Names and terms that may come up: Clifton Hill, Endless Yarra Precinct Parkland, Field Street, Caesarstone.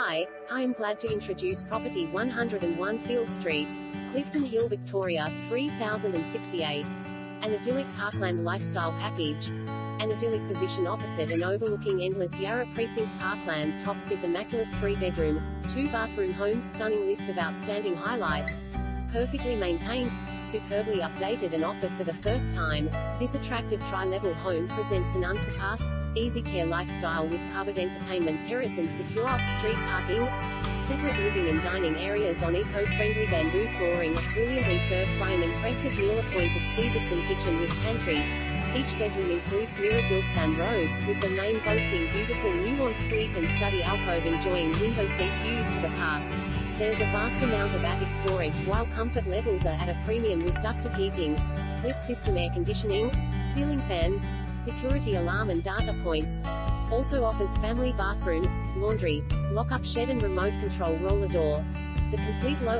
Hi, I am glad to introduce property 101 Field Street, Clifton Hill, Victoria 3068. An idyllic parkland lifestyle package. An idyllic position opposite and overlooking Endless Yarra Precinct Parkland tops this immaculate 3-bedroom, 2-bathroom home's stunning list of outstanding highlights. Perfectly maintained, superbly updated and offered for the first time, this attractive tri-level home presents an unsurpassed, easy-care lifestyle with covered entertainment terrace and secure off-street parking, separate living and dining areas on eco-friendly bamboo flooring, brilliantly served by an impressive meal-appointed Caesarstone kitchen with pantry. Each bedroom includes mirror-built sunroofs, with the main boasting beautiful nuanced suite and study alcove enjoying window seat views to the park. There's a vast amount of attic storage, while comfort levels are at a premium with ducted heating, split system air conditioning, ceiling fans, security alarm and data points. Also offers family bathroom, laundry, lock-up shed and remote control roller door. The complete low